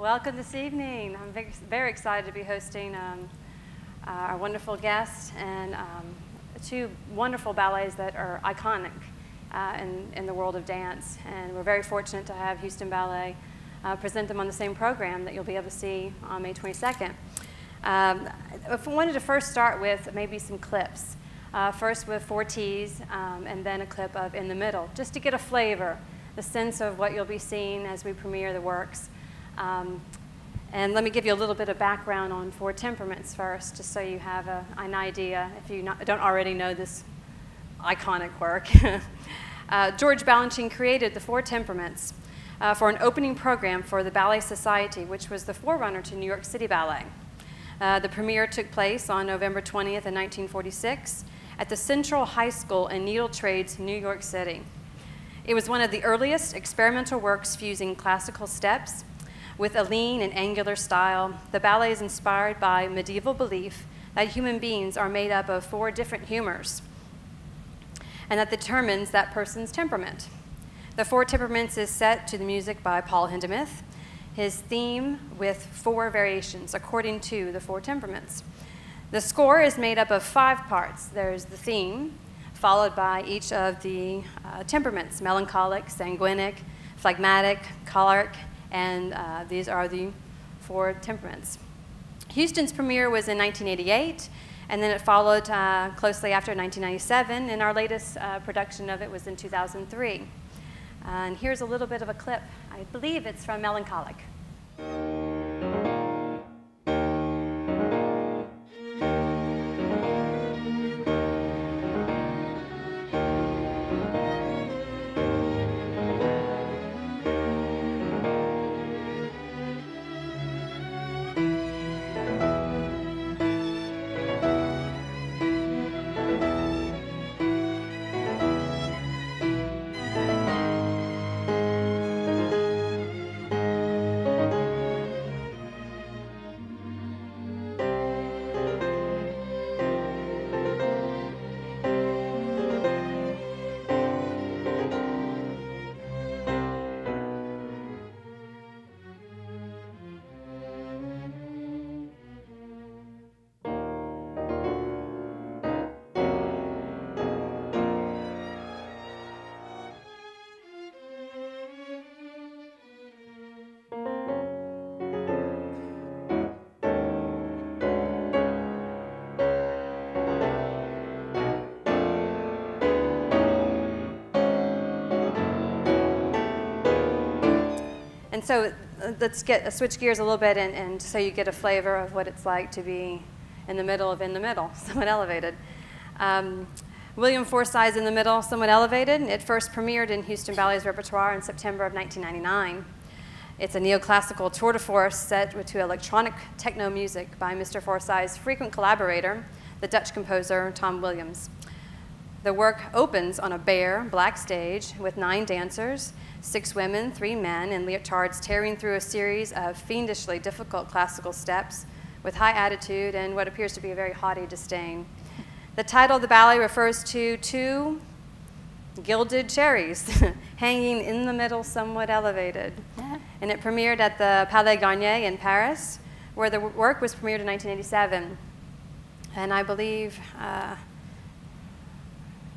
Welcome this evening. I'm very excited to be hosting our wonderful guests and two wonderful ballets that are iconic in the world of dance. And we're very fortunate to have Houston Ballet present them on the same program that you'll be able to see on May 22nd. I wanted to first start with maybe some clips. First with Four T's and then a clip of In the Middle, just to get a flavor, the sense of what you'll be seeing as we premiere the works. And let me give you a little bit of background on Four Temperaments first, just so you have an idea if you don't already know this iconic work. George Balanchine created the Four Temperaments for an opening program for the Ballet Society, which was the forerunner to New York City Ballet. The premiere took place on November 20th in 1946 at the Central High School in Needle Trades, New York City. It was one of the earliest experimental works fusing classical steps with a lean and angular style. The ballet is inspired by medieval belief that human beings are made up of four different humors, and that determines that person's temperament. The Four Temperaments is set to the music by Paul Hindemith, his theme with four variations according to the Four Temperaments. The score is made up of five parts. There's the theme, followed by each of the temperaments, melancholic, sanguinic, phlegmatic, choleric, and these are the four temperaments. Houston's premiere was in 1988, and then it followed closely after 1997, and our latest production of it was in 2003. And here's a little bit of a clip. I believe it's from Melancholic. And so let's switch gears a little bit and so you get a flavor of what it's like to be in the middle of In the Middle, Somewhat Elevated. William Forsythe's In the Middle, Somewhat Elevated. It first premiered in Houston Ballet's repertoire in September of 1999. It's a neoclassical tour de force set to electronic techno music by Mr. Forsythe's frequent collaborator, the Dutch composer Thom Willems. The work opens on a bare, black stage with 9 dancers, 6 women, 3 men, in leotards tearing through a series of fiendishly difficult classical steps with high attitude and what appears to be a very haughty disdain. The title of the ballet refers to 2 gilded cherries hanging in the middle, somewhat elevated. Yeah. And it premiered at the Palais Garnier in Paris, where the work was premiered in 1987. And I believe,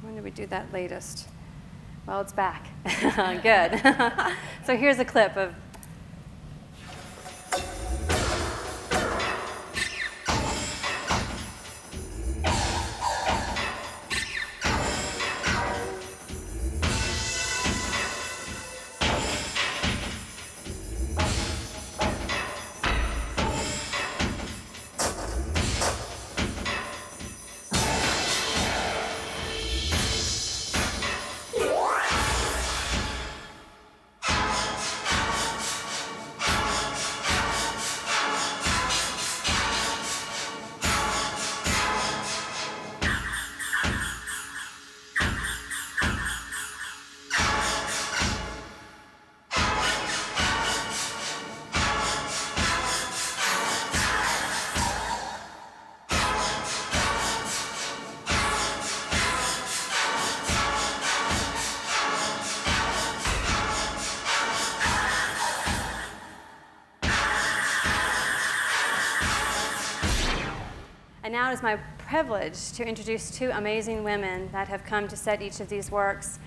when did we do that latest? Well, it's back. Good. So here's a clip of. And now it is my privilege to introduce two amazing women that have come to set each of these works.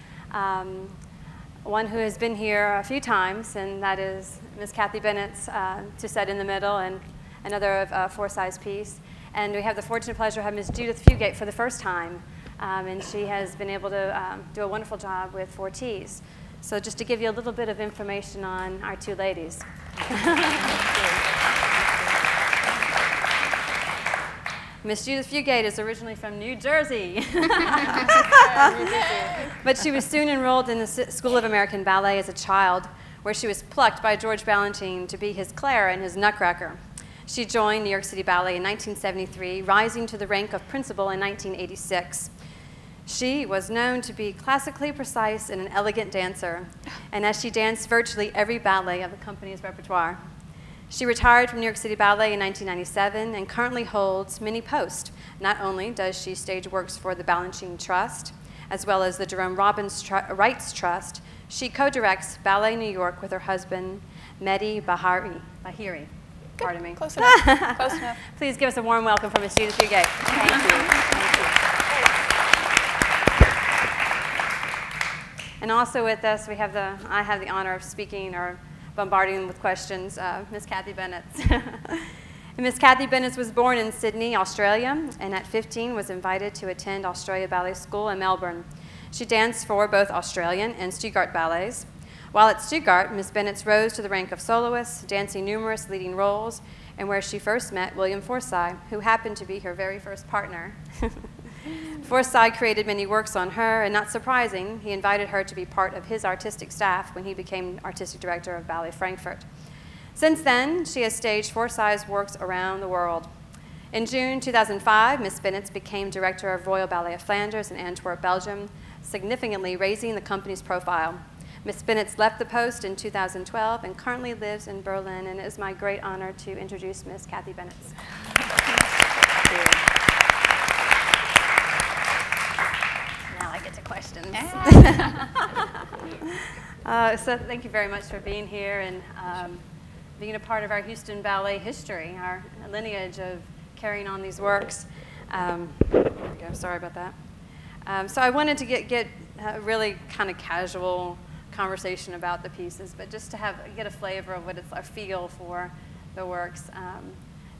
One who has been here a few times, and that is Ms. Kathryn Bennetts to set In the Middle, and another of Forsythe's piece. And we have the fortunate pleasure of having Ms. Judith Fugate for the first time. And she has been able to do a wonderful job with Four T's. So just to give you a little bit of information on our two ladies. Miss Judith Fugate is originally from New Jersey. But she was soon enrolled in the School of American Ballet as a child, where she was plucked by George Balanchine to be his Clara and his Nutcracker. She joined New York City Ballet in 1973, rising to the rank of principal in 1986. She was known to be classically precise and an elegant dancer, and as she danced virtually every ballet of the company's repertoire. She retired from New York City Ballet in 1997 and currently holds many posts. Not only does she stage works for the Balanchine Trust, as well as the Jerome Robbins Rights Trust, she co-directs Ballet New York with her husband, Mehdi Bahiri. Good. Pardon me. Close enough. Close enough. Please give us a warm welcome from Ms. Judith Fugate. Thank you. Thank you. And also with us, we have I have the honor of speaking or bombarding them with questions, Ms. Kathryn Bennetts. Ms. Kathryn Bennetts was born in Sydney, Australia, and at 15 was invited to attend Australia Ballet School in Melbourne. She danced for both Australian and Stuttgart Ballets. While at Stuttgart, Ms. Bennetts rose to the rank of soloist, dancing numerous leading roles, and where she first met William Forsythe, who happened to be her very first partner. Forsythe created many works on her, and not surprising, he invited her to be part of his artistic staff when he became artistic director of Ballet Frankfurt. Since then, she has staged Forsythe's works around the world. In June 2005, Ms. Bennetts became director of Royal Ballet of Flanders in Antwerp, Belgium, significantly raising the company's profile. Ms. Bennetts left the post in 2012 and currently lives in Berlin, and it is my great honor to introduce Ms. Kathryn Bennetts. Now I get to questions. So thank you very much for being here and being a part of our Houston Ballet history, our lineage of carrying on these works. There we go, sorry about that. So I wanted to get really kind of casual conversation about the pieces, but just to get a flavor of what it's a feel for the works.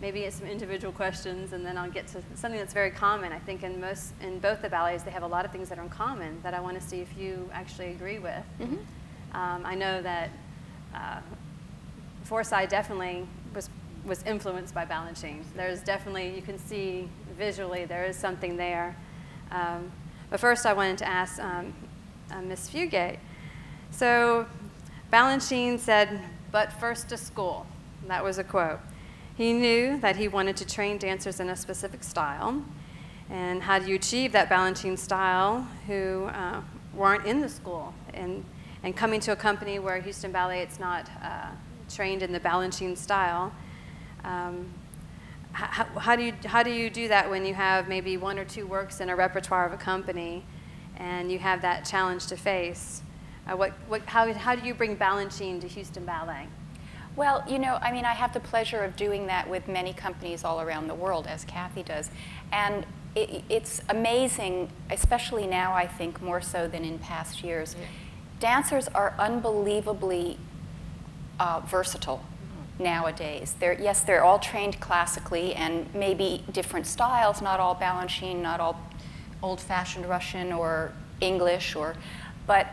Maybe it's some individual questions, and then I'll get to something that's very common. I think in both the ballets, they have a lot of things that are in common that I want to see if you actually agree with. Mm-hmm. I know that Forsythe definitely was influenced by Balanchine. There's definitely, you can see visually, there is something there. But first I wanted to ask Ms. Fugate. So Balanchine said, "But first to school." That was a quote. He knew that he wanted to train dancers in a specific style. And how do you achieve that Balanchine style who weren't in the school? And coming to a company where Houston Ballet, it's not trained in the Balanchine style. How do you do that when you have maybe one or two works in a repertoire of a company and you have that challenge to face? How do you bring Balanchine to Houston Ballet? Well, you know, I mean, I have the pleasure of doing that with many companies all around the world, as Kathy does. And it's amazing, especially now, I think, more so than in past years. Yeah. Dancers are unbelievably versatile. Nowadays, yes, they're all trained classically and maybe different styles, not all Balanchine, not all old-fashioned Russian or English, but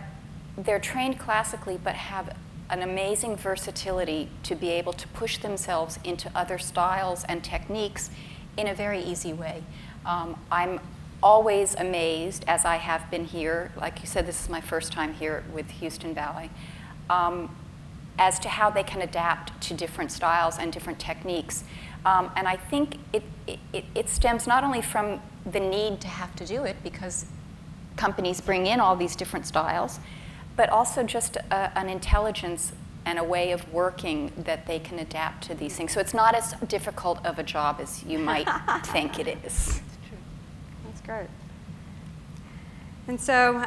they're trained classically but have an amazing versatility to be able to push themselves into other styles and techniques in a very easy way. I'm always amazed, as I have been here, like you said, this is my first time here with Houston Ballet, as to how they can adapt to different styles and different techniques. And I think it stems not only from the need to have to do it because companies bring in all these different styles, but also just an intelligence and a way of working that they can adapt to these things. So it's not as difficult of a job as you might think it is. That's true. That's great. And so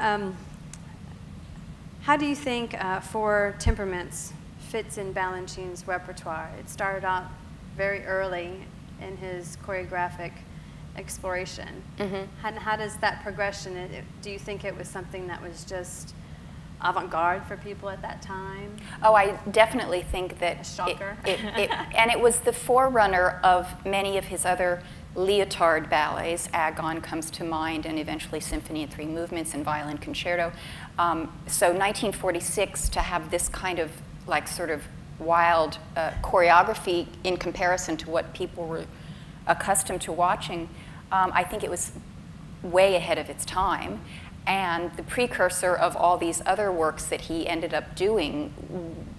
how do you think Four Temperaments fits in Balanchine's repertoire? It started out very early in his choreographic exploration. Mm-hmm. And how does that progression, do you think it was something that was just avant-garde for people at that time? Oh, I definitely think that and it was the forerunner of many of his other leotard ballets. Agon comes to mind, and eventually Symphony in Three Movements and Violin Concerto. So 1946, to have this kind of like sort of wild choreography in comparison to what people were accustomed to watching, I think it was way ahead of its time. And the precursor of all these other works that he ended up doing,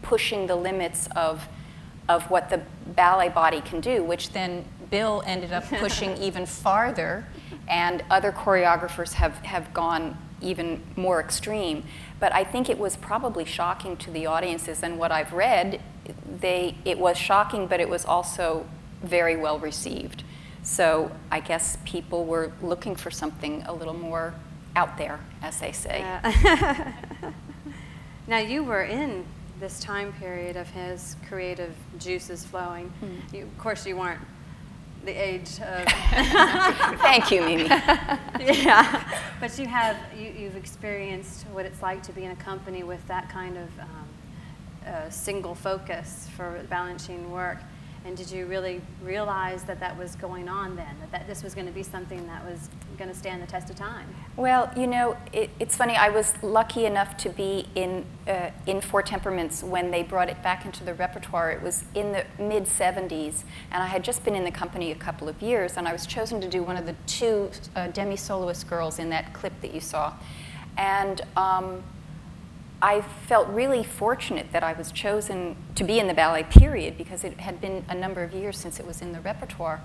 pushing the limits of what the ballet body can do, which then Bill ended up pushing even farther, and other choreographers have gone even more extreme. But I think it was probably shocking to the audiences, and what I've read, it was shocking, but it was also very well received. So I guess people were looking for something a little more out there, as they say. Yeah. Now, you were in this time period of his creative juices flowing. Mm. You, of course, you weren't the age of... Thank you, Mimi. Yeah, but you've experienced what it's like to be in a company with that kind of single focus for Balanchine work. And did you really realize that that was going on then, that this was going to be something that was going to stand the test of time? Well, you know, it's funny. I was lucky enough to be in Four Temperaments when they brought it back into the repertoire. It was in the mid-'70s, and I had just been in the company a couple of years, and I was chosen to do one of the two demi-soloist girls in that clip that you saw. And I felt really fortunate that I was chosen to be in the ballet period, because it had been a number of years since it was in the repertoire,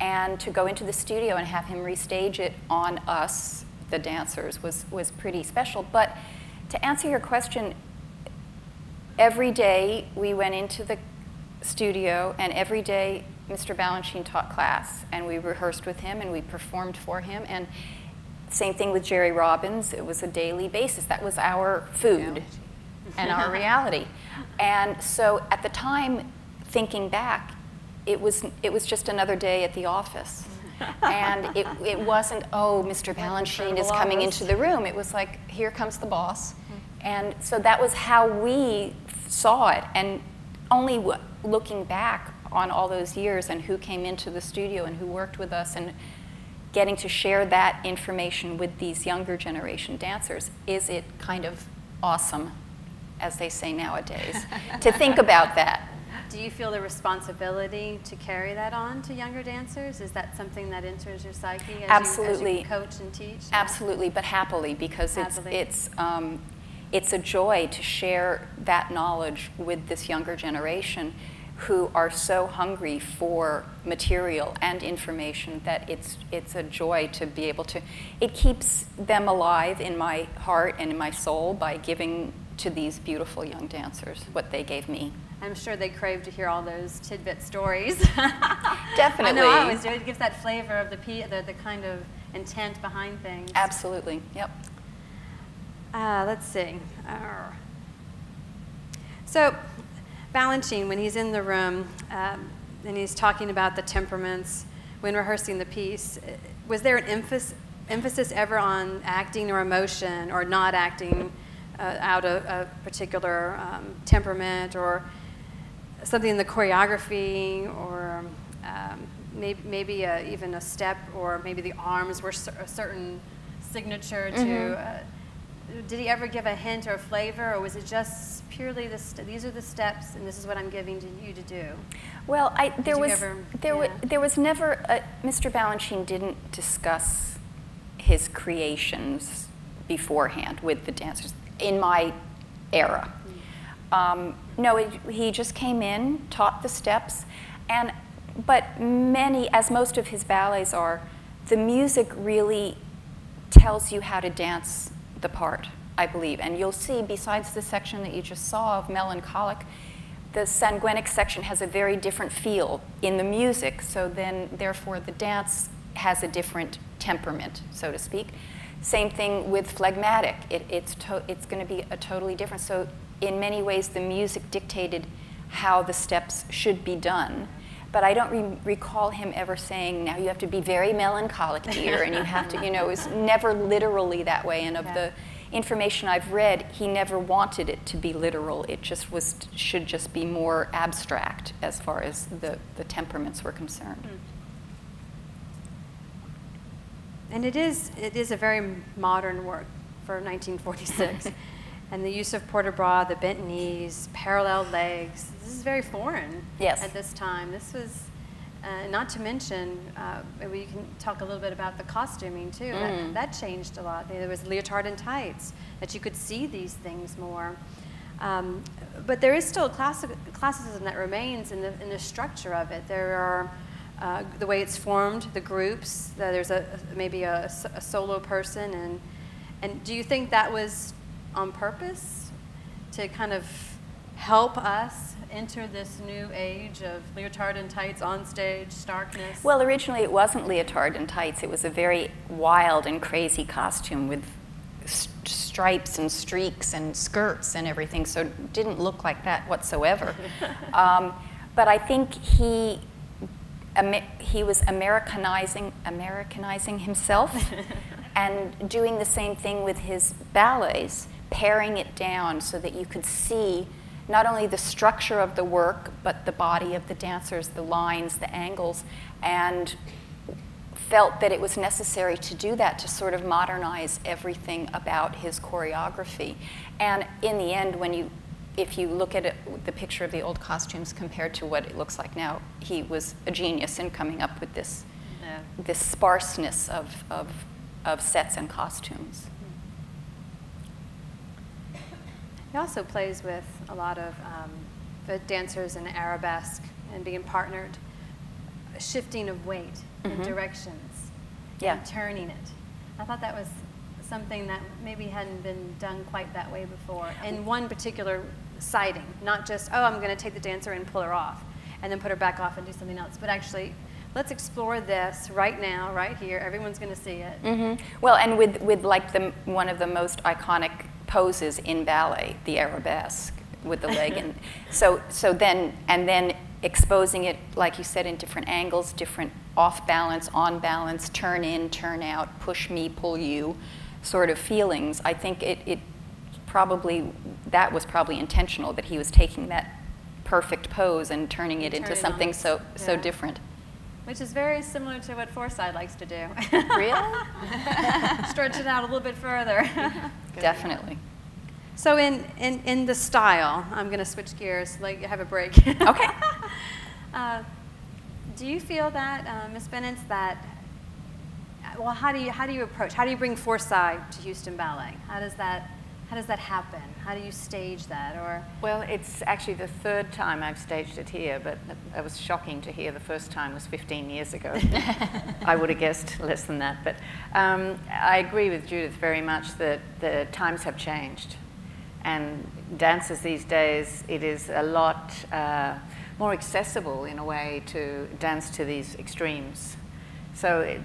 and to go into the studio and have him restage it on us, the dancers, was pretty special. But to answer your question, every day we went into the studio, and every day Mr. Balanchine taught class, and we rehearsed with him and we performed for him. And same thing with Jerry Robbins. It was a daily basis. That was our food and our reality. And so at the time, thinking back, it was just another day at the office. And it wasn't, oh, Mr. Balanchine is coming into the room. It was like, here comes the boss. And so that was how we saw it. And only looking back on all those years and who came into the studio and who worked with us and getting to share that information with these younger generation dancers, is it kind of awesome, as they say nowadays, to think about that. Do you feel the responsibility to carry that on to younger dancers? Is that something that enters your psyche as you coach and teach? Absolutely, but happily, because it's a joy to share that knowledge with this younger generation, who are so hungry for material and information that it's a joy to be able to. It keeps them alive in my heart and in my soul by giving to these beautiful young dancers what they gave me. I'm sure they crave to hear all those tidbit stories. Definitely. I know I always do. It gives that flavor of the kind of intent behind things. Absolutely, yep. Let's see. So, Balanchine, when he's in the room and he's talking about the temperaments, when rehearsing the piece, was there an emphasis ever on acting or emotion, or not acting out of a particular temperament, or something in the choreography, or maybe even a step, or maybe the arms were a certain signature to? Mm-hmm. Did he ever give a hint or a flavor, or was it just purely these are the steps and this is what I'm giving to you to do? Well, there was never a, Mr. Balanchine didn't discuss his creations beforehand with the dancers in my era. Mm. No, he just came in, taught the steps, but many, as most of his ballets are, the music really tells you how to dance the part, I believe. And you'll see, besides the section that you just saw of melancholic, the sanguinic section has a very different feel in the music, so then therefore the dance has a different temperament, so to speak. Same thing with phlegmatic. It's going to be a totally different. So in many ways the music dictated how the steps should be done, but I don't recall him ever saying, now you have to be very melancholic, dear, and you have to, you know, it was never literally that way. And of the information I've read, he never wanted it to be literal. It just was, should just be more abstract as far as the temperaments were concerned. And it is a very modern work for 1946. And the use of port de bras, the bent knees, parallel legs, this is very foreign at this time. This was, not to mention, we can talk a little bit about the costuming too. That changed a lot. There was leotard and tights, that you could see these things more. But there is still classicism that remains in the structure of it. There are the way it's formed, the groups, there's maybe a solo person. And do you think that was on purpose to kind of help us enter this new age of leotard and tights on stage, starkness? Well, originally it wasn't leotard and tights. It was a very wild and crazy costume with stripes and streaks and skirts and everything, so it didn't look like that whatsoever. But I think he was Americanizing himself and doing the same thing with his ballets, paring it down so that you could see not only the structure of the work, but the body of the dancers, the lines, the angles, and felt that it was necessary to do that to sort of modernize everything about his choreography. And in the end, when you, if you look at it, the picture of the old costumes compared to what it looks like now, he was a genius in coming up with this, this sparseness of sets and costumes. He also plays with a lot of the dancers in arabesque and being partnered, shifting of weight in directions, and turning it. I thought that was something that maybe hadn't been done quite that way before in one particular sighting, not just, oh, I'm going to take the dancer and pull her off and then put her back off and do something else, but actually, let's explore this right now, right here. Everyone's going to see it. Well, and with like one of the most iconic poses in ballet, the arabesque with the leg, and then exposing it, like you said, in different angles, different off balance, on balance, turn in, turn out, push me, pull you, sort of feelings. I think it probably, that was probably intentional, that he was taking that perfect pose and turning it into something so different. Which is very similar to what Forsythe likes to do. Really? Stretch it out a little bit further. Definitely. So in the style, I'm going to switch gears, like have a break. Okay. Do you feel that, Ms. Bennetts, that, well, how do you bring Forsythe to Houston Ballet? How does that happen? How do you stage that? Or well, it's actually the third time I've staged it here, but it was shocking to hear the first time was 15 years ago. I would have guessed less than that. But I agree with Judith very much that the times have changed. And dancers these days, it is a lot more accessible in a way to dance to these extremes. So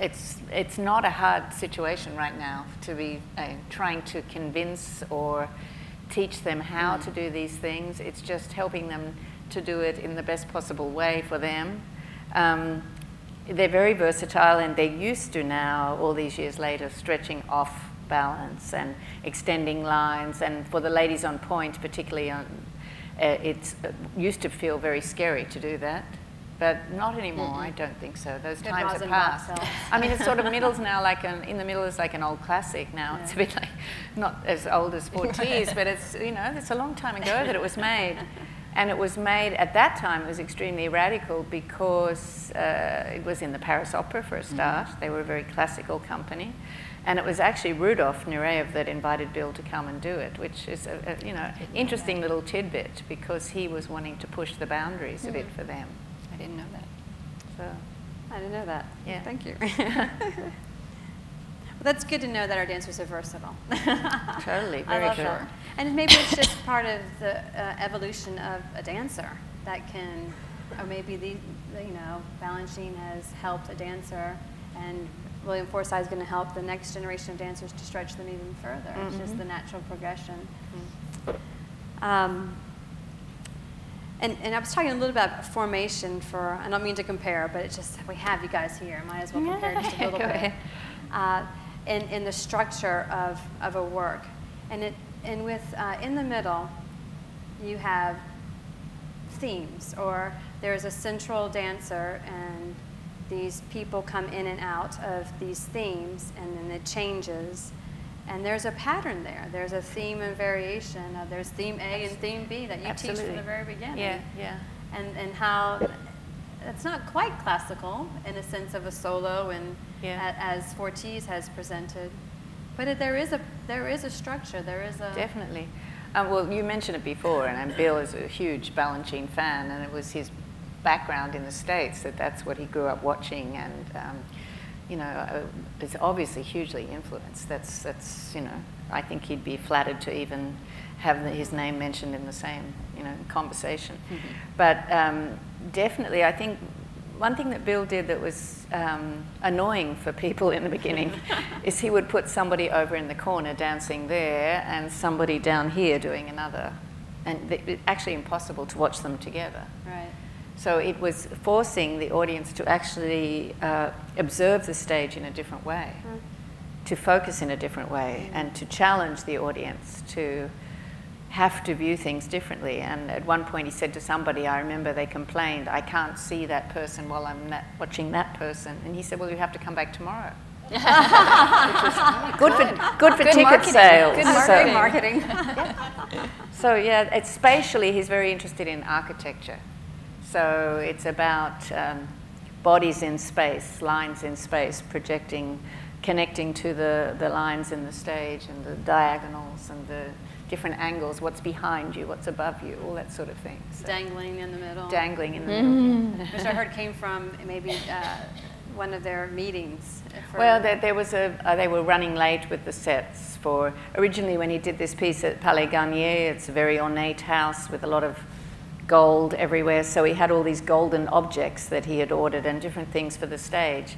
it's not a hard situation right now to be trying to convince or teach them how to do these things. It's just helping them to do it in the best possible way for them. They're very versatile, and they're used to now, all these years later, stretching off balance and extending lines. And for the ladies on point, particularly, it used to feel very scary to do that. But not anymore, I don't think so. Those times are past. I mean, it's sort of middle's now like In the Middle is like an old classic now. It's a bit like, not as old as Forti's, but it's, you know, it's a long time ago that it was made. And it was made, at that time, it was extremely radical because it was in the Paris Opera for a start. They were a very classical company. And it was actually Rudolf Nureyev that invited Bill to come and do it, which is a you know, interesting little tidbit because he was wanting to push the boundaries a bit for them. I didn't know that. So I didn't know that. Yeah. Thank you. Well, that's good to know that our dancers are versatile. Totally. Very sure. And maybe it's just part of the evolution of a dancer that can, or maybe the you know, Balanchine has helped a dancer, and William Forsythe is going to help the next generation of dancers to stretch them even further. It's just the natural progression. And I was talking a little about formation for, I don't mean to compare, but it's just, we have you guys here, might as well compare just a little bit. In the structure of a work. And with In the Middle, you have themes, or there's a central dancer, and these people come in and out of these themes, and then it changes. And there's a pattern there. There's a theme and variation. There's theme A and theme B that you teach from the very beginning. Yeah, yeah. And how it's not quite classical in a sense of a solo and as Fortiz has presented, but there is a structure. There is a definitely. Well, you mentioned it before, and Bill is a huge Balanchine fan, and it was his background in the States that's what he grew up watching, and you know, it's obviously hugely influenced. That's you know, I think he'd be flattered to even have his name mentioned in the same conversation. Mm-hmm. But definitely, I think one thing that Bill did that was annoying for people in the beginning is he would put somebody over in the corner dancing there and somebody down here doing another, and it's actually impossible to watch them together. Right. So it was forcing the audience to actually observe the stage in a different way, to focus in a different way, and to challenge the audience to have to view things differently. And at one point he said to somebody, I remember they complained, I can't see that person while I'm watching that person. And he said, well, you have to come back tomorrow. Which was good for ticket marketing. Sales. Good marketing. So yeah, it's spatially, he's very interested in architecture. So it's about bodies in space, lines in space, projecting, connecting to the lines in the stage and the diagonals and the different angles, what's behind you, what's above you, all that sort of thing. So dangling in the middle. Dangling in the middle. Which I heard came from maybe one of their meetings. Well, there was they were running late with the sets for, originally when he did this piece at Palais Garnier, it's a very ornate house with a lot of gold everywhere, so he had all these golden objects that he had ordered and different things for the stage,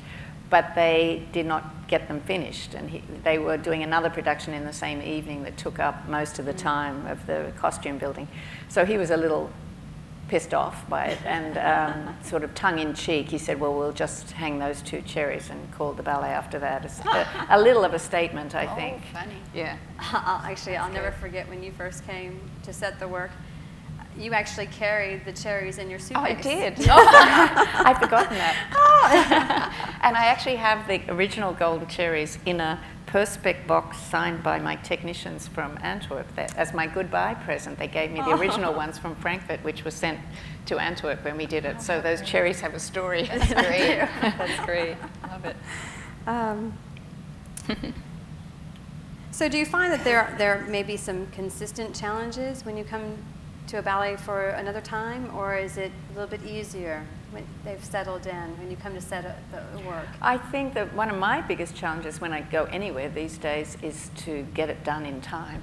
but they did not get them finished, and they were doing another production in the same evening that took up most of the time of the costume building. So he was a little pissed off by it, and sort of tongue-in-cheek he said, well, we'll just hang those two cherries, and called the ballet after that. A little of a statement, I think. Funny. Yeah. I'll never forget when you first came to set the work. You actually carried the cherries in your suitcase. Oh, I did. I'd forgotten that. And I actually have the original gold cherries in a Perspex box signed by my technicians from Antwerp as my goodbye present. They gave me the original ones from Frankfurt, which was sent to Antwerp when we did it. So those cherries have a story. That's great. That's great. Love it. So do you find that there may be some consistent challenges when you come to a ballet for another time, or is it a little bit easier when they've settled in, when you come to set the work? I think that one of my biggest challenges when I go anywhere these days is to get it done in time.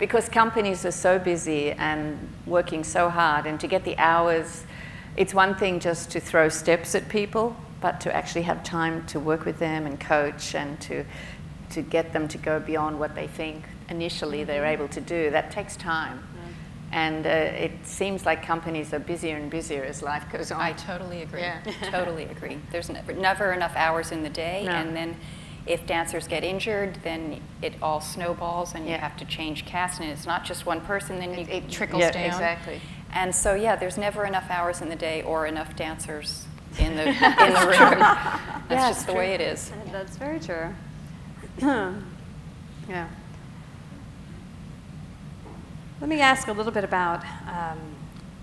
Because companies are so busy and working so hard, and to get the hours, it's one thing just to throw steps at people, but to actually have time to work with them and coach and to get them to go beyond what they think initially they're able to do, that takes time. And it seems like companies are busier and busier as life goes on. I totally agree. Yeah. Totally agree. There's never enough hours in the day, and then if dancers get injured, then it all snowballs, and you have to change cast, and it's not just one person. Then it trickles down. Yeah, exactly. And so there's never enough hours in the day or enough dancers in the room. That's just the way it is. That's very true. Yeah. Let me ask a little bit about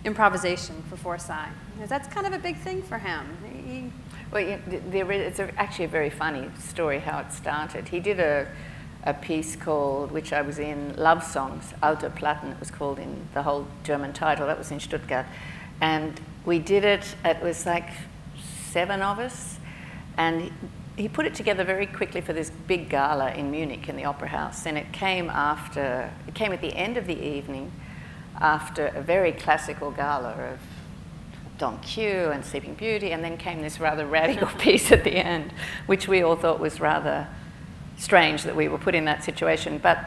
improvisation for Forsythe, because that's kind of a big thing for him. It's actually a very funny story how it started. He did a piece called, which I was in, Love Songs, Alter Platten, it was called in the whole German title, that was in Stuttgart. And we did it, it was like 7 of us, and he put it together very quickly for this big gala in Munich in the Opera House, and it came at the end of the evening after a very classical gala of Don Quixote and Sleeping Beauty, and then came this rather radical piece at the end, which we all thought was rather strange that we were put in that situation. But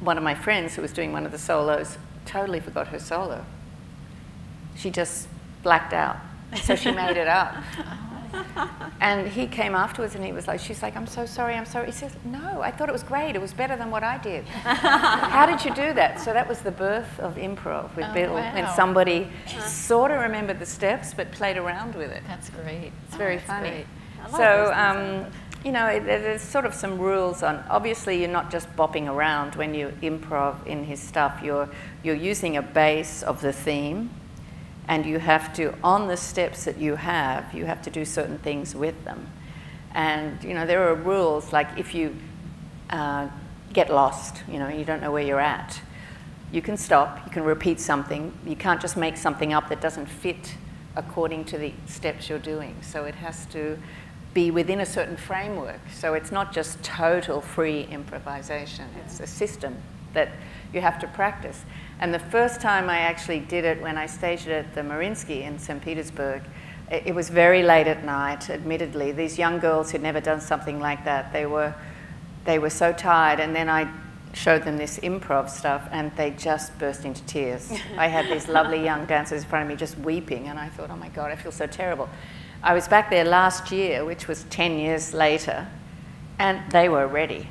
one of my friends who was doing one of the solos totally forgot her solo. She just blacked out. So she made it up. And he came afterwards and he was like, she's like, I'm so sorry, I'm sorry. He says, no, I thought it was great. It was better than what I did. How did you do that? So that was the birth of improv with Bill. Wow. And somebody sort of remembered the steps but played around with it. That's great. It's very funny. So, you know, there's sort of some rules on, obviously you're not just bopping around when you improv in his stuff. You're using a base of the theme. And you have to, on the steps that you have to do certain things with them. And, you know, there are rules, like if you get lost, you know, you don't know where you're at, you can stop, you can repeat something. You can't just make something up that doesn't fit according to the steps you're doing. So it has to be within a certain framework. So it's not just total free improvisation. It's a system that you have to practice. And the first time I actually did it, when I staged it at the Mariinsky in St. Petersburg, it was very late at night, admittedly. These young girls who'd never done something like that, they were so tired. And then I showed them this improv stuff, and they just burst into tears. I had these lovely young dancers in front of me just weeping, and I thought, oh my God, I feel so terrible. I was back there last year, which was 10 years later, and they were ready.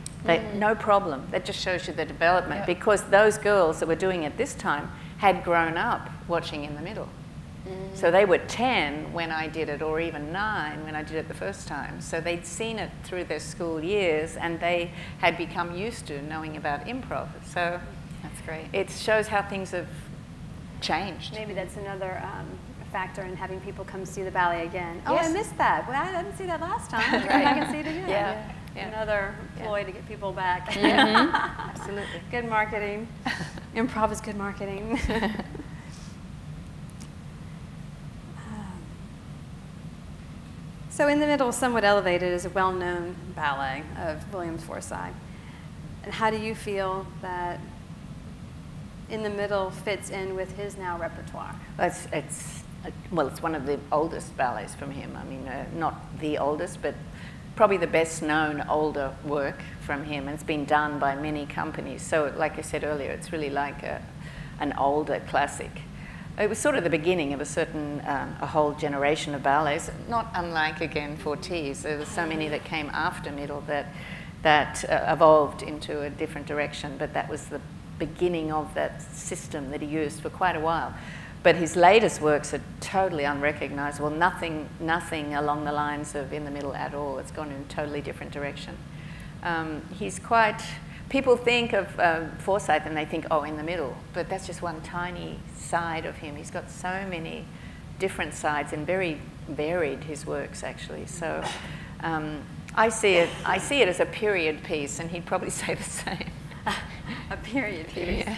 No problem. That just shows you the development, because those girls that were doing it this time had grown up watching In the Middle. So they were 10 when I did it, or even 9 when I did it the first time. So they'd seen it through their school years, and they had become used to knowing about improv. So that's great. It shows how things have changed. Maybe that's another factor in having people come see the ballet again. Oh, yes. I missed that. Well, I didn't see that last time. Right. I can see it again. Yeah. Yeah. Another ploy to get people back. Absolutely. Good marketing. Improv is good marketing. So In the Middle, Somewhat Elevated is a well-known ballet of William Forsythe. And how do you feel that In the Middle fits in with his now repertoire? Well, it's one of the oldest ballets from him. I mean, not the oldest, but probably the best known older work from him, and it's been done by many companies. So like I said earlier, it's really like an older classic. It was sort of the beginning of a certain, a whole generation of ballets, not unlike, again, Fortis. There were so many that came after Middle that evolved into a different direction, but that was the beginning of that system that he used for quite a while. But his latest works are totally unrecognizable, nothing along the lines of In the Middle at all. It's gone in a totally different direction. People think of Forsythe and they think, oh, In the Middle, but that's just one tiny side of him. He's got so many different sides and very varied his works, actually. So I see it as a period piece, and he'd probably say the same. A period piece. Yeah.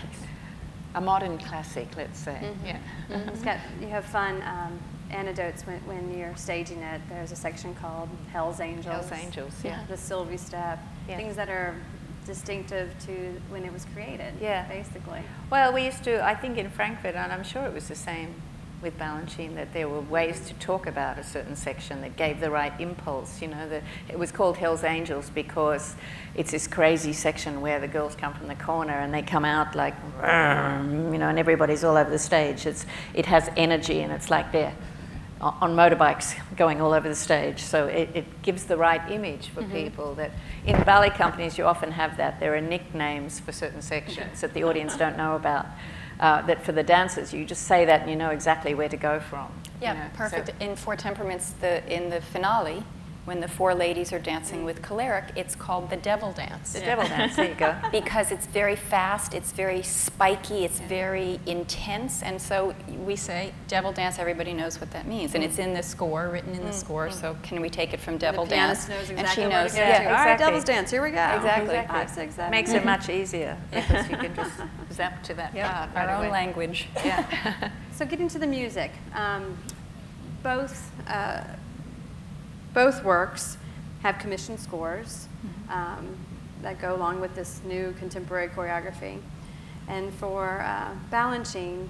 A modern classic, let's say. You have fun anecdotes when you're staging it. There's a section called Hell's Angels. Hell's Angels, yeah. The Sylvie step, things that are distinctive to when it was created, basically. Well, we used to, I think in Frankfurt, and I'm sure it was the same with Balanchine, that there were ways to talk about a certain section that gave the right impulse. You know, it was called Hell's Angels because it's this crazy section where the girls come from the corner and they come out like, you know, and everybody's all over the stage. It has energy, and it's like they're on motorbikes going all over the stage. So it gives the right image for people. That in ballet companies, you often have that. There are nicknames for certain sections that the audience don't know about. That for the dancers, you just say that and you know exactly where to go from. Yeah, you know? Perfect. So in Four Temperaments, in the finale, when the four ladies are dancing with choleric, it's called the devil dance. The devil dance, there you go. Because it's very fast, it's very spiky, it's very intense, and so we say devil dance, everybody knows what that means, and it's in the score, written in the score, so can we take it from devil dance? The pianist knows exactly, and she knows. Exactly. All right, devil's dance, here we go. Exactly. 5, 6, 7. Makes it much easier, because you can just zap to that part. Our own language. Yeah. So getting to the music, both works have commissioned scores that go along with this new contemporary choreography. And for Balanchine,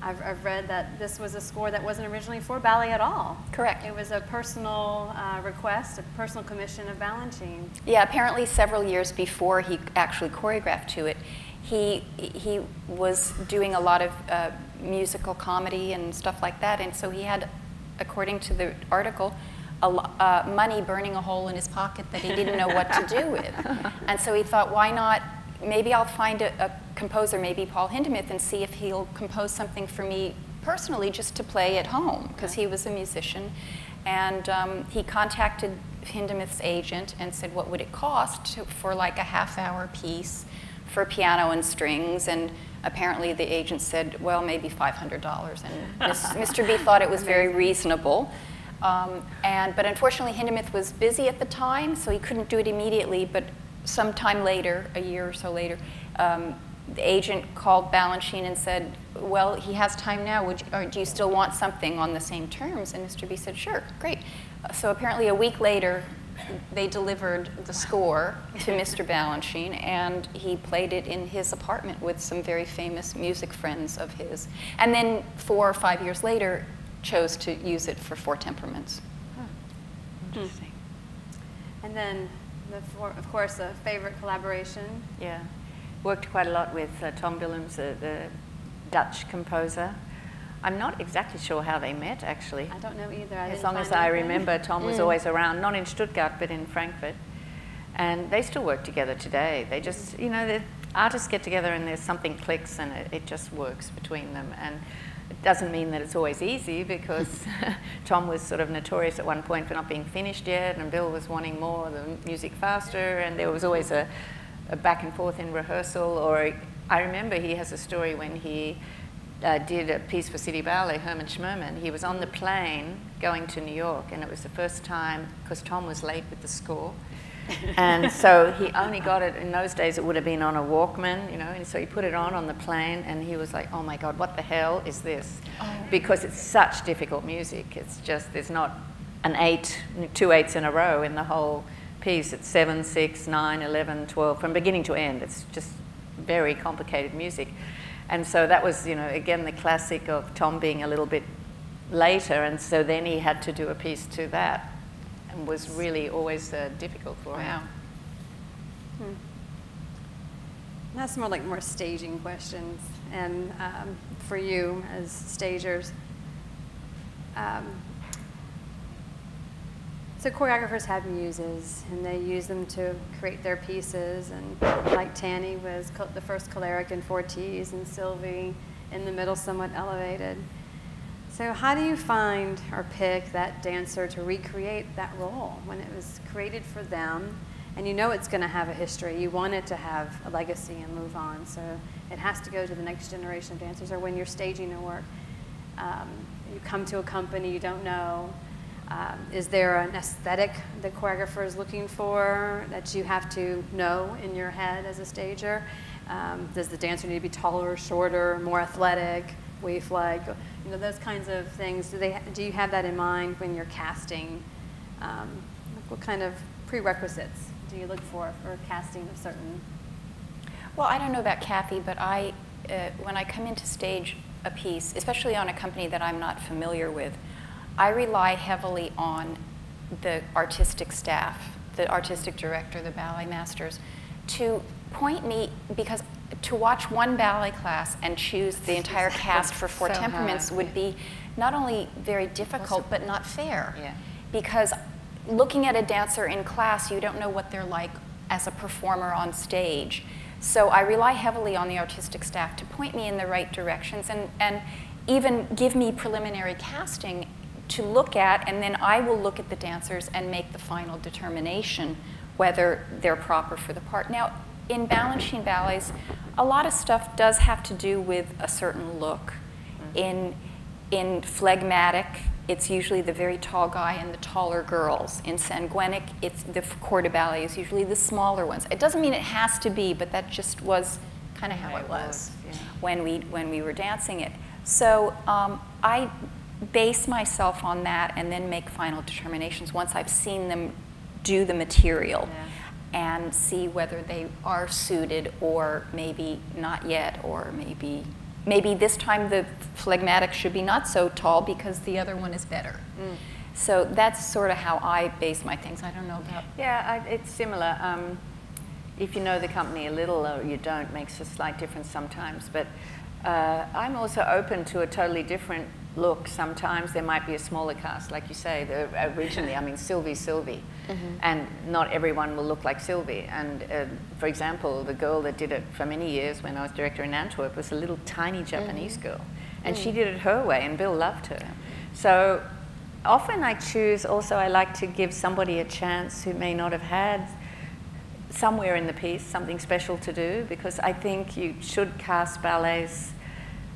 I've read that this was a score that wasn't originally for ballet at all. Correct. It was a personal request, a personal commission of Balanchine. Yeah, apparently several years before he actually choreographed to it, he was doing a lot of musical comedy and stuff like that. And so he had, according to the article, money burning a hole in his pocket that he didn't know what to do with. And so he thought, why not, maybe I'll find a composer, maybe Paul Hindemith, and see if he'll compose something for me personally just to play at home, because he was a musician. And he contacted Hindemith's agent and said, what would it cost for like a half-hour piece for piano and strings? And apparently the agent said, well, maybe $500. And Mr. B thought it was very reasonable. But unfortunately, Hindemith was busy at the time, so he couldn't do it immediately. But sometime later, a year or so later, the agent called Balanchine and said, well, he has time now. Do you still want something on the same terms? And Mr. B said, sure, great. So apparently a week later, they delivered the score to Mr. Balanchine, and he played it in his apartment with some very famous music friends of his. And then 4 or 5 years later, chose to use it for Four Temperaments. Huh. Interesting. And then, of course, a favorite collaboration. Yeah. Worked quite a lot with Thom Willems, the Dutch composer. I'm not exactly sure how they met, actually. I don't know either. As long as I remember, Thom was always around, not in Stuttgart, but in Frankfurt. And they still work together today. They just, you know, the artists get together and there's something clicks and it just works between them. And it doesn't mean that it's always easy, because Thom was sort of notorious at one point for not being finished yet, and Bill was wanting more, the music faster, and there was always a back and forth in rehearsal. Or I remember he has a story when he did a piece for City Ballet, Herman Schmerman. He was on the plane going to New York, and it was the first time, because Thom was late with the score. And so he only got it, in those days it would have been on a Walkman, you know, and so he put it on the plane, and he was like, oh my God, what the hell is this? Because it's such difficult music. It's just, there's not an 8, 2 8s in a row in the whole piece. It's 7, 6, 9, 11, 12, from beginning to end. It's just very complicated music. And so that was, you know, again, the classic of Thom being a little bit later, and so then he had to do a piece to that. Was really always difficult for him. Wow. That's more staging questions, and for you as stagers. So choreographers have muses, and they use them to create their pieces. And like Tanny was the first choleric in 4 T's, and Sylvie in the middle, Somewhat Elevated. So how do you find or pick that dancer to recreate that role when it was created for them? And you know it's going to have a history. You want it to have a legacy and move on. So it has to go to the next generation of dancers. Or when you're staging a work, you come to a company you don't know. Is there an aesthetic the choreographer is looking for that you have to know in your head as a stager? Does the dancer need to be taller, shorter, more athletic, waif-like? You know, those kinds of things. Do you have that in mind when you're casting? What kind of prerequisites do you look for casting of certain? Well, I don't know about Kathy, but when I come in to stage a piece, especially on a company that I'm not familiar with, I rely heavily on the artistic staff, the artistic director, the ballet masters, to point me, because to watch one ballet class and choose the entire cast for Four Temperaments would be not only very difficult, but not fair. Yeah. Because looking at a dancer in class, you don't know what they're like as a performer on stage. So I rely heavily on the artistic staff to point me in the right directions and even give me preliminary casting to look at, and then I will look at the dancers and make the final determination whether they're proper for the part. Now, in Balanchine ballets, a lot of stuff does have to do with a certain look. In Phlegmatic, it's usually the very tall guy and the taller girls. In Sanguinic, it's the corps de ballet is usually the smaller ones. It doesn't mean it has to be, but that just was kind of how it was when we were dancing it. So I base myself on that and then make final determinations once I've seen them do the material. Yeah. And see whether they are suited or maybe not yet, or maybe this time the Phlegmatic should be not so tall because the other one is better. So that's sort of how I base my things. I don't know about... Yeah, it's similar. If you know the company a little, or you don't, makes a slight difference sometimes. But I'm also open to a totally different look. Sometimes there might be a smaller cast, like you say, originally, I mean, Sylvie, mm-hmm. and not everyone will look like Sylvie. And for example, the girl that did it for many years when I was director in Antwerp was a little tiny Japanese mm-hmm. girl, and mm-hmm. she did it her way, and Bill loved her. So often I choose, also I like to give somebody a chance who may not have had somewhere in the piece something special to do, because I think you should cast ballets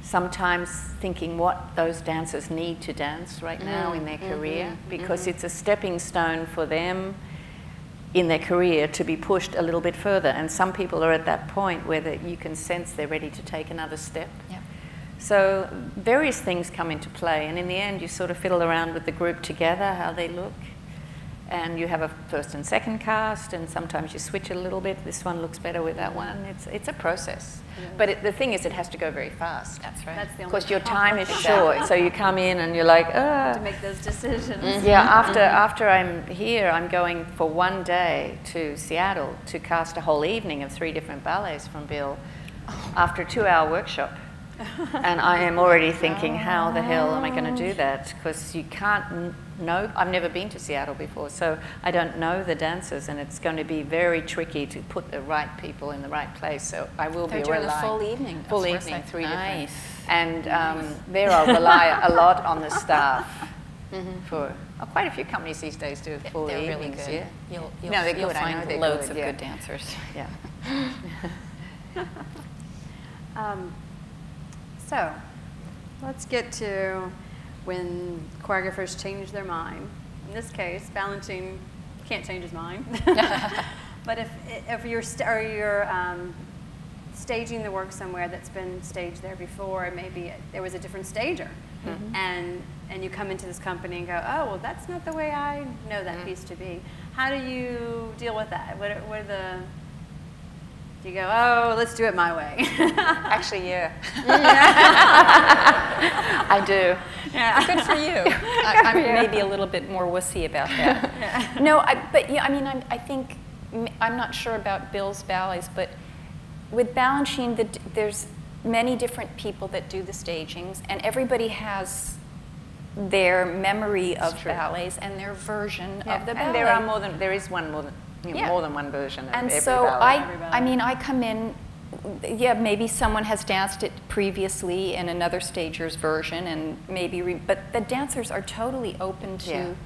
sometimes thinking what those dancers need to dance right now in their career, mm-hmm. because mm-hmm. it's a stepping stone for them in their career to be pushed a little bit further. And some people are at that point where you can sense they're ready to take another step. Yep. So various things come into play, and in the end you sort of fiddle around with the group together, how they look. And you have a first and second cast, and sometimes you switch a little bit. This one looks better with that one. It's a process. Yeah. But the thing is, it has to go very fast. That's right. That's the only because your time is short, so you come in and you're like, ah. To make those decisions. Mm-hmm. Yeah, after I'm here, I'm going for one day to Seattle to cast a whole evening of 3 different ballets from Bill after a 2-hour workshop. And I am already thinking, how the hell am I going to do that? Because you can't know. I've never been to Seattle before, so I don't know the dancers, and it's going to be very tricky to put the right people in the right place. So I will be relying. They're doing a full evening. Full evening, 3 nice. Different. And there I'll rely a lot on the staff. Mm-hmm. For quite a few companies these days do full they're evenings. Really good. Yeah. You'll find loads of good dancers. Yeah. So let's get to when choreographers change their mind. In this case, Balanchine can't change his mind. But if you're staging the work somewhere that's been staged there before, and maybe there was a different stager, mm-hmm. and you come into this company and go, oh, well, that's not the way I know that mm-hmm. piece to be. How do you deal with that? What are the... You go, oh, let's do it my way. Actually, yeah. I do. Yeah. Good for you. I'm maybe a little bit more wussy about that. Yeah. No, I think, I'm not sure about Bill's ballets, but with Balanchine, there's many different people that do the stagings, and everybody has their memory of ballets and their version of the ballet. And there is more than one version of every ballet. And so I come in, maybe someone has danced it previously in another stager's version, and but the dancers are totally open to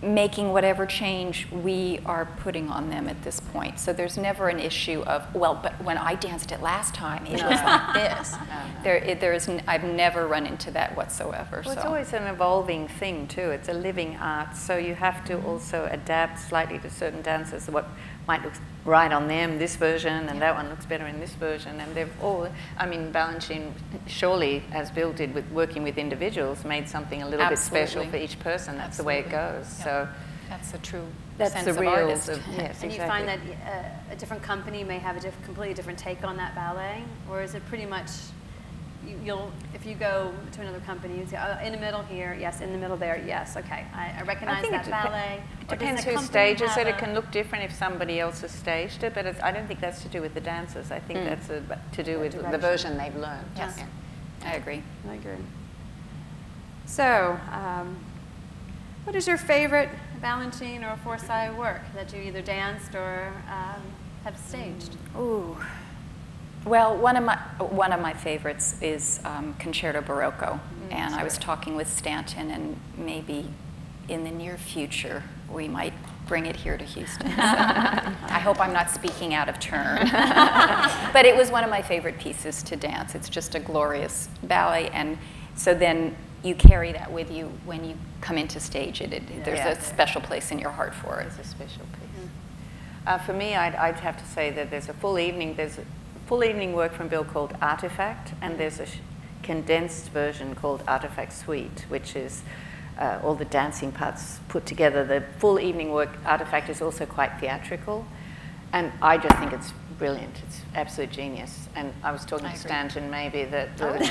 making whatever change we are putting on them at this point. So there's never an issue of, well, but when I danced it last time, it was like this. No. I've never run into that whatsoever. Well, so. It's always an evolving thing too. It's a living art, so you have to also adapt slightly to certain dancers. What might look right on them, this version, and that one looks better in this version. And they've all, Balanchine surely, as Bill did, with working with individuals, made something a little bit special for each person. That's the way it goes. Yep. So that's the true sense of artist. Yes, and you find that a different company may have a completely different take on that ballet, or is it pretty much, if you go to another company, you say, oh, in the middle here, yes, in the middle there, yes, okay, I recognize that ballet. It depends who stages it. It can look different if somebody else has staged it, but I don't think that's to do with the dancers. I think that's to do with the version they've learned. Yes, I agree. I agree. So, what is your favorite Balanchine or Forsythe work that you either danced or have staged? Ooh. Well, one of my favorites is Concerto Barocco, and I was talking with Stanton, and maybe in the near future we might bring it here to Houston. So I hope I'm not speaking out of turn. But it was one of my favorite pieces to dance. It's just a glorious ballet, and so then you carry that with you when you come in to stage it. There's a special place in your heart for it. It's a special piece. For me, I'd have to say that there's a full evening. There's full evening work from Bill called Artifact, and there's a condensed version called Artifact Suite, which is all the dancing parts put together. The full evening work Artifact is also quite theatrical, and I just think it's brilliant. It's absolute genius. And I was talking to Stanton maybe that either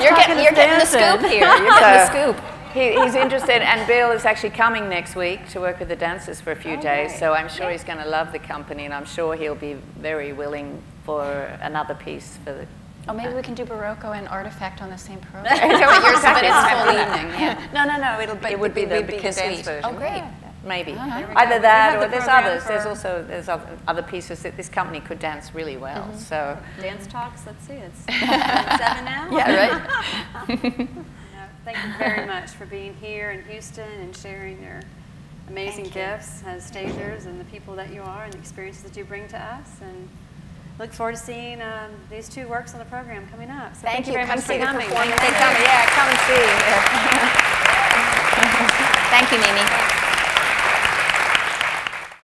you're getting the scoop here. You're getting the scoop. He's interested, and Bill is actually coming next week to work with the dancers for a few days, so I'm sure he's going to love the company, and I'm sure he'll be very willing for another piece for the Oh, maybe we can do Barocco and Artifact on the same program. I know what you're saying, but it's full evening. Yeah. No, it would be the dance version. Oh, great. Yeah. Maybe. Uh-huh. Either that or there's others. There's other pieces that this company could dance really well. Mm-hmm. So dance talks, let's see, it's 7 now. Yeah, right. Thank you very much for being here in Houston and sharing your amazing gifts as stagers and the people that you are and the experiences that you bring to us. And look forward to seeing these two works on the program coming up. So thank you very much for coming. Thank you. Come see. Yeah, come and see. Thank you, Mimi.